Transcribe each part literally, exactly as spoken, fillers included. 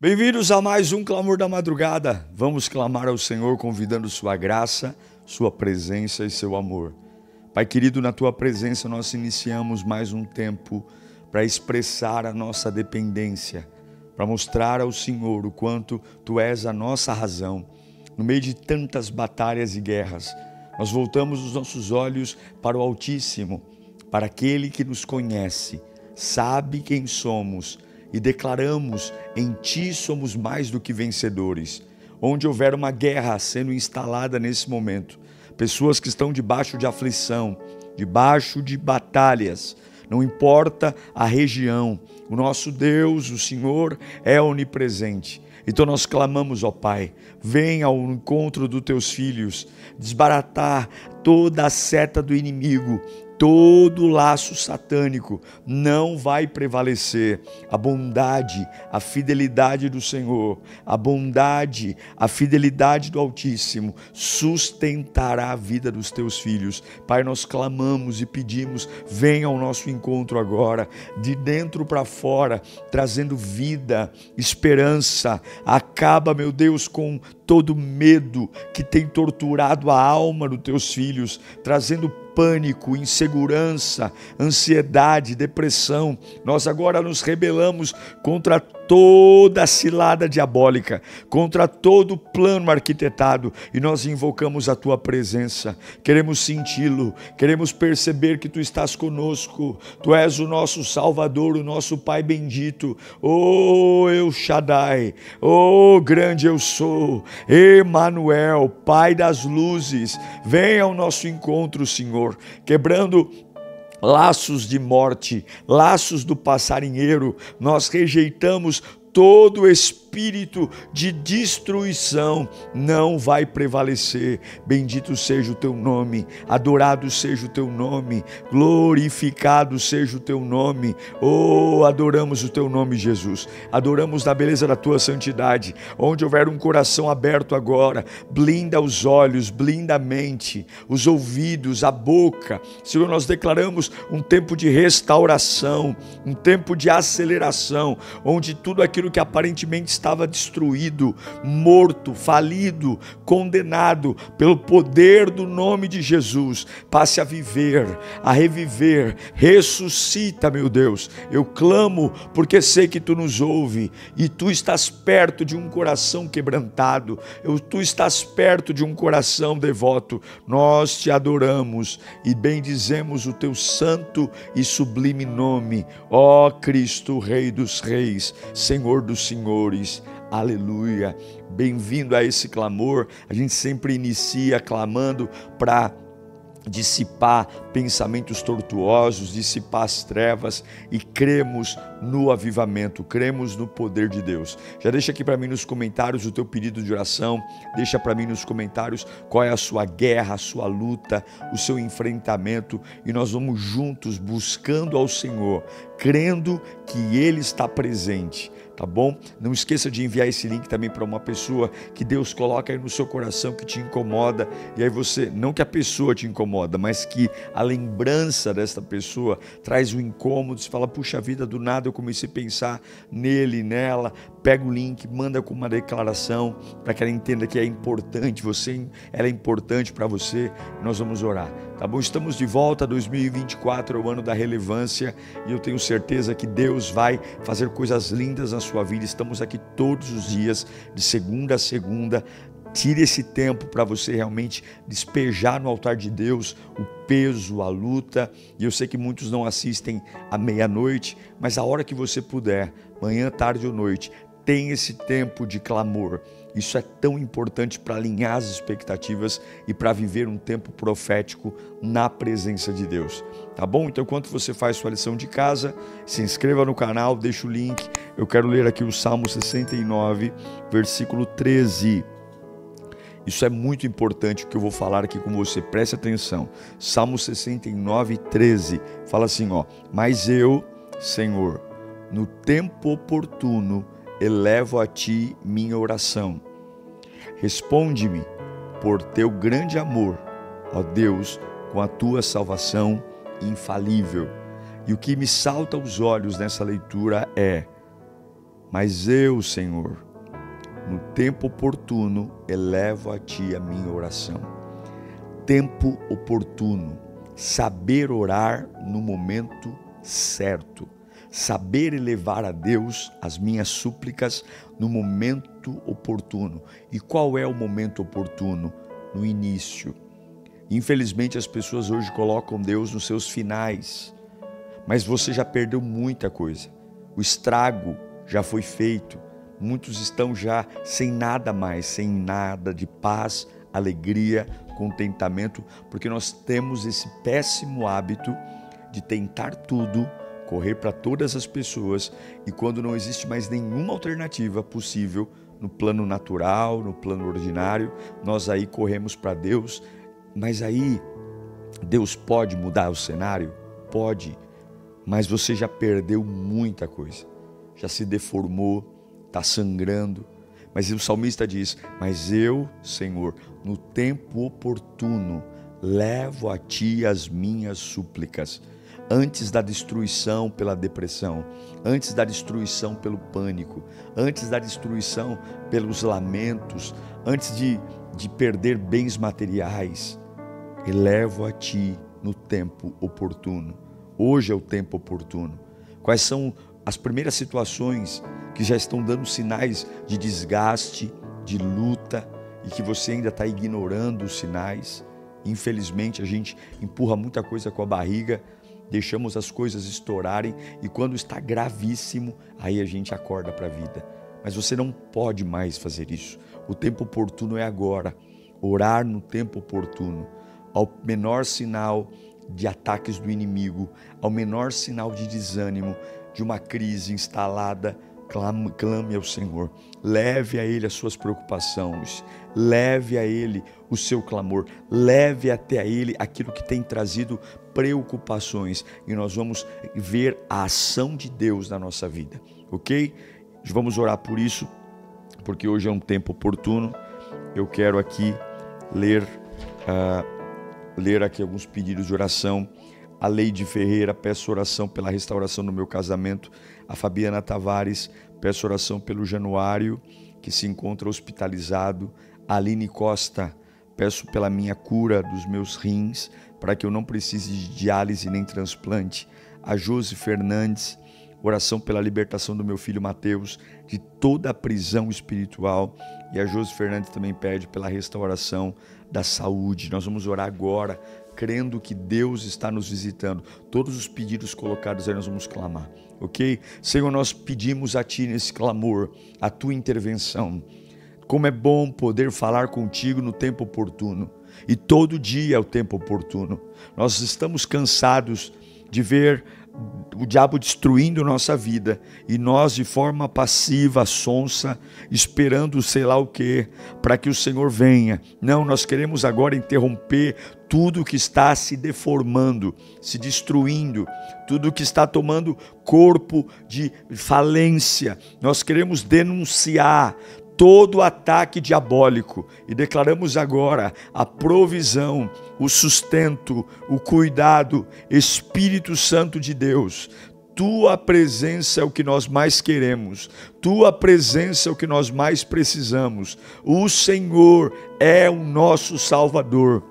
Bem-vindos a mais um Clamor da Madrugada. Vamos clamar ao Senhor convidando sua graça, sua presença e seu amor. Pai querido, na tua presença nós iniciamos mais um tempo para expressar a nossa dependência, para mostrar ao Senhor o quanto tu és a nossa razão. No meio de tantas batalhas e guerras, nós voltamos os nossos olhos para o Altíssimo, para aquele que nos conhece, sabe quem somos, e declaramos, em Ti somos mais do que vencedores. Onde houver uma guerra sendo instalada nesse momento, pessoas que estão debaixo de aflição, debaixo de batalhas, não importa a região, o nosso Deus, o Senhor, é onipresente. Então nós clamamos, ó Pai, venha ao encontro dos Teus filhos, desbaratar toda a seta do inimigo. Todo laço satânico não vai prevalecer. A bondade, a fidelidade do Senhor, a bondade, a fidelidade do Altíssimo sustentará a vida dos teus filhos. Pai, nós clamamos e pedimos, venha ao nosso encontro agora, de dentro para fora, trazendo vida, esperança. Acaba, meu Deus, com todo medo que tem torturado a alma dos teus filhos, trazendo pânico, insegurança, ansiedade, depressão. Nós agora nos rebelamos contra toda cilada diabólica, contra todo plano arquitetado, e nós invocamos a tua presença. Queremos senti-lo, queremos perceber que tu estás conosco. Tu és o nosso Salvador, o nosso Pai bendito. Oh, El Shaddai, oh, grande eu sou, Emanuel, Pai das luzes. Venha ao nosso encontro, Senhor, quebrando laços de morte, laços do passarinheiro. Nós rejeitamos todo espírito de destruição, não vai prevalecer. Bendito seja o teu nome, adorado seja o teu nome, glorificado seja o teu nome. Oh, adoramos o teu nome, Jesus. Adoramos na beleza da tua santidade. Onde houver um coração aberto agora, blinda os olhos, blinda a mente, os ouvidos, a boca. Senhor, nós declaramos um tempo de restauração, um tempo de aceleração, onde tudo aquilo Aquilo que aparentemente estava destruído, morto, falido, condenado, pelo poder do nome de Jesus, passe a viver, a reviver. Ressuscita, meu Deus. Eu clamo porque sei que tu nos ouve, e tu estás perto de um coração quebrantado, eu, tu estás perto de um coração devoto. Nós te adoramos e bendizemos o teu santo e sublime nome, ó Cristo, Rei dos Reis, Senhor dos senhores, aleluia. Bem-vindo a esse clamor. A gente sempre inicia clamando para dissipar pensamentos tortuosos, dissipar as trevas, e cremos no avivamento, cremos no poder de Deus. Já deixa aqui para mim nos comentários o teu pedido de oração, deixa para mim nos comentários qual é a sua guerra, a sua luta, o seu enfrentamento, e nós vamos juntos buscando ao Senhor, crendo que Ele está presente. Tá bom? Não esqueça de enviar esse link também para uma pessoa que Deus coloca aí no seu coração, que te incomoda, e aí você, não que a pessoa te incomoda, mas que a lembrança desta pessoa traz um incômodo, você fala, puxa vida, do nada eu comecei a pensar nele, nela. Pega o link, manda com uma declaração para que ela entenda que é importante você, ela é importante para você. Nós vamos orar. Tá bom? Estamos de volta, dois mil e vinte e quatro é o ano da relevância, e eu tenho certeza que Deus vai fazer coisas lindas na sua vida. Estamos aqui todos os dias, de segunda a segunda. Tire esse tempo para você realmente despejar no altar de Deus o peso, a luta. E eu sei que muitos não assistem à meia-noite, mas a hora que você puder, manhã, tarde ou noite, tem esse tempo de clamor. Isso é tão importante para alinhar as expectativas e para viver um tempo profético na presença de Deus. Tá bom? Então, enquanto você faz sua lição de casa, se inscreva no canal, deixa o link. Eu quero ler aqui o Salmo sessenta e nove, versículo treze. Isso é muito importante o que eu vou falar aqui com você. Preste atenção. Salmo sessenta e nove, treze. Fala assim, ó. Mas eu, Senhor, no tempo oportuno, elevo a ti minha oração. Responde-me por teu grande amor, ó Deus, com a tua salvação infalível. E o que me salta aos olhos nessa leitura é Mas eu, Senhor, no tempo oportuno, elevo a Ti a minha oração. Tempo oportuno, saber orar no momento certo, saber elevar a Deus as minhas súplicas no momento oportuno. E qual é o momento oportuno? No início. Infelizmente as pessoas hoje colocam Deus nos seus finais, mas você já perdeu muita coisa, o estrago já foi feito, muitos estão já sem nada mais, sem nada de paz, alegria, contentamento, porque nós temos esse péssimo hábito de tentar tudo, correr para todas as pessoas, e quando não existe mais nenhuma alternativa possível no plano natural, no plano ordinário, nós aí corremos para Deus. Mas aí Deus pode mudar o cenário? Pode, mas você já perdeu muita coisa, já se deformou, está sangrando. Mas o salmista diz, mas eu, Senhor, no tempo oportuno, levo a Ti as minhas súplicas. Antes da destruição pela depressão, antes da destruição pelo pânico, antes da destruição pelos lamentos, antes de, de perder bens materiais, elevo a Ti no tempo oportuno. Hoje é o tempo oportuno. Quais são as primeiras situações que já estão dando sinais de desgaste, de luta, e que você ainda está ignorando os sinais? Infelizmente, a gente empurra muita coisa com a barriga, deixamos as coisas estourarem, e quando está gravíssimo, aí a gente acorda para a vida. Mas você não pode mais fazer isso. O tempo oportuno é agora. Orar no tempo oportuno, ao menor sinal de ataques do inimigo, ao menor sinal de desânimo, de uma crise instalada, clame, clame ao Senhor, leve a Ele as suas preocupações, leve a Ele o seu clamor, leve até a Ele aquilo que tem trazido preocupações, e nós vamos ver a ação de Deus na nossa vida, ok? Vamos orar por isso, porque hoje é um tempo oportuno. Eu quero aqui ler... Uh, ler aqui alguns pedidos de oração. A Leide Ferreira, peço oração pela restauração do meu casamento. A Fabiana Tavares, peço oração pelo Januário, que se encontra hospitalizado. A Aline Costa, peço pela minha cura dos meus rins, para que eu não precise de diálise nem transplante. A Jose Fernandes, oração pela libertação do meu filho Mateus, de toda a prisão espiritual. E a Jose Fernandes também pede pela restauração da saúde. Nós vamos orar agora, crendo que Deus está nos visitando. Todos os pedidos colocados aí nós vamos clamar, ok? Senhor, nós pedimos a Ti nesse clamor, a Tua intervenção. Como é bom poder falar contigo no tempo oportuno. E todo dia é o tempo oportuno. Nós estamos cansados de ver o diabo destruindo nossa vida, e nós de forma passiva, sonsa, esperando sei lá o que, para que o Senhor venha. Não, nós queremos agora interromper tudo que está se deformando, se destruindo, tudo que está tomando corpo de falência. Nós queremos denunciar todo ataque diabólico, e declaramos agora a provisão, o sustento, o cuidado, Espírito Santo de Deus. Tua presença é o que nós mais queremos, Tua presença é o que nós mais precisamos. O Senhor é o nosso Salvador.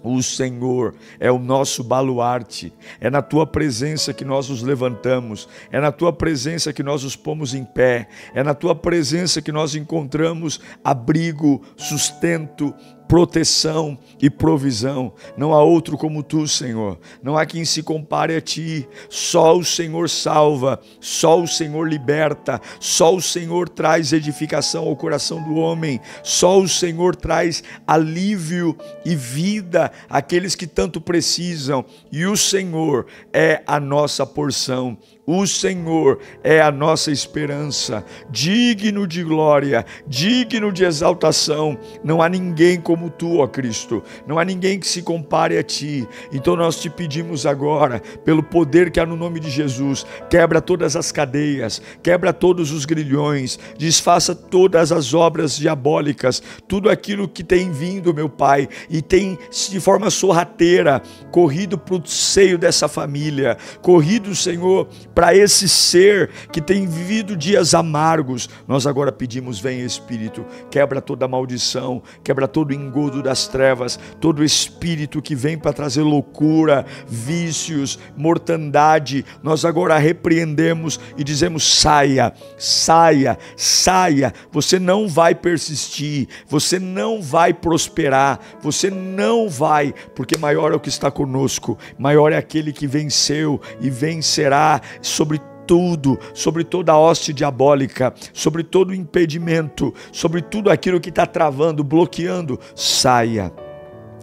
O Senhor é o nosso baluarte. É na Tua presença que nós nos levantamos, é na Tua presença que nós nos pomos em pé, é na Tua presença que nós encontramos abrigo, sustento, proteção e provisão. Não há outro como Tu, Senhor. Não há quem se compare a Ti. Só o Senhor salva, só o Senhor liberta, só o Senhor traz edificação ao coração do homem, só o Senhor traz alívio e vida àqueles que tanto precisam. E o Senhor é a nossa porção. O Senhor é a nossa esperança, digno de glória, digno de exaltação. Não há ninguém como Tu, ó Cristo, não há ninguém que se compare a Ti. Então nós Te pedimos agora, pelo poder que há no nome de Jesus, quebra todas as cadeias, quebra todos os grilhões, desfaça todas as obras diabólicas, tudo aquilo que tem vindo, meu Pai, e tem de forma sorrateira corrido para o seio dessa família, corrido, Senhor, para esse ser que tem vivido dias amargos. Nós agora pedimos, vem Espírito, quebra toda maldição, quebra todo engodo das trevas, todo espírito que vem para trazer loucura, vícios, mortandade. Nós agora repreendemos e dizemos, saia, saia, saia, você não vai persistir, você não vai prosperar, você não vai, porque maior é o que está conosco, maior é aquele que venceu e vencerá sobre tudo, sobre toda a hoste diabólica, sobre todo o impedimento, sobre tudo aquilo que está travando, bloqueando. Saia,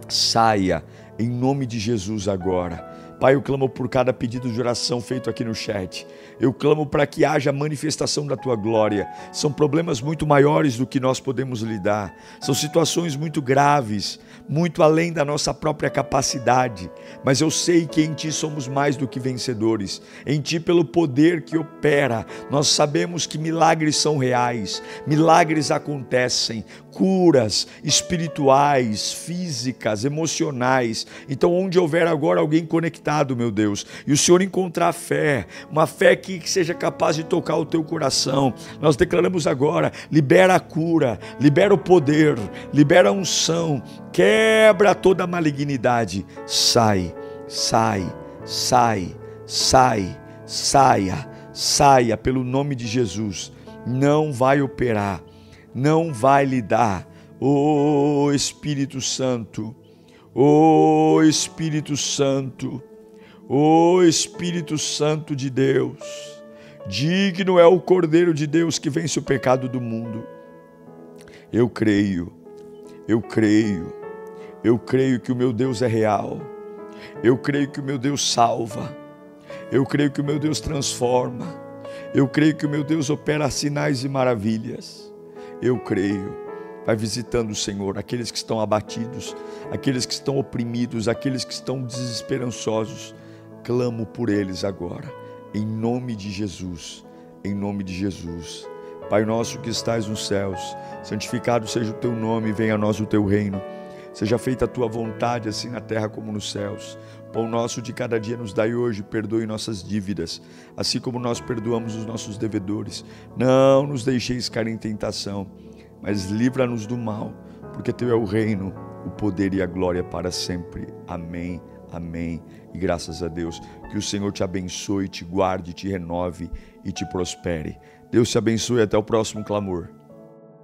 saia, em nome de Jesus agora. Pai, eu clamo por cada pedido de oração feito aqui no chat. Eu clamo para que haja manifestação da Tua glória. São problemas muito maiores do que nós podemos lidar. São situações muito graves, muito além da nossa própria capacidade. Mas eu sei que em Ti somos mais do que vencedores. Em Ti, pelo poder que opera, nós sabemos que milagres são reais. Milagres acontecem. Curas espirituais, físicas, emocionais. Então, onde houver agora alguém conectado, meu Deus, e o Senhor encontrar fé, uma fé que, que seja capaz de tocar o teu coração, nós declaramos agora, libera a cura, libera o poder, libera a unção, quebra toda a malignidade, sai, sai, sai, sai, saia, saia, pelo nome de Jesus, não vai operar, não vai lidar, ô Espírito Santo, ô Espírito Santo, ó Espírito Santo de Deus, digno é o Cordeiro de Deus que vence o pecado do mundo. Eu creio, eu creio, eu creio que o meu Deus é real, eu creio que o meu Deus salva, eu creio que o meu Deus transforma, eu creio que o meu Deus opera sinais e maravilhas, eu creio. Vai visitando o Senhor, aqueles que estão abatidos, aqueles que estão oprimidos, aqueles que estão desesperançosos. Clamo por eles agora, em nome de Jesus, em nome de Jesus. Pai nosso que estás nos céus, santificado seja o teu nome, venha a nós o teu reino. Seja feita a tua vontade, assim na terra como nos céus. Pão nosso de cada dia nos dai hoje, perdoe nossas dívidas, assim como nós perdoamos os nossos devedores. Não nos deixeis cair em tentação, mas livra-nos do mal, porque Teu é o reino, o poder e a glória para sempre. Amém, amém. E graças a Deus, que o Senhor te abençoe, te guarde, te renove e te prospere. Deus te abençoe, até o próximo clamor.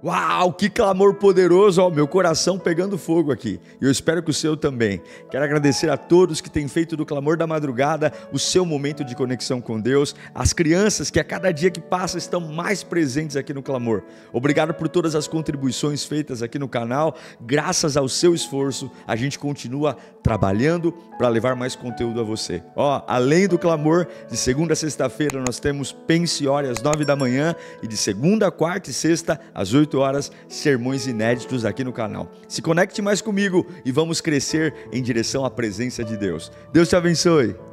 Uau, que clamor poderoso, ó, meu coração pegando fogo aqui, e eu espero que o seu também. Quero agradecer a todos que têm feito do Clamor da Madrugada o seu momento de conexão com Deus, as crianças que a cada dia que passa estão mais presentes aqui no Clamor. Obrigado por todas as contribuições feitas aqui no canal, graças ao seu esforço a gente continua trabalhando para levar mais conteúdo a você. Ó, além do Clamor, de segunda a sexta-feira nós temos Pense Horas às nove da manhã e de segunda, quarta e sexta às oito horas, sermões inéditos aqui no canal. Se conecte mais comigo e vamos crescer em direção à presença de Deus. Deus te abençoe.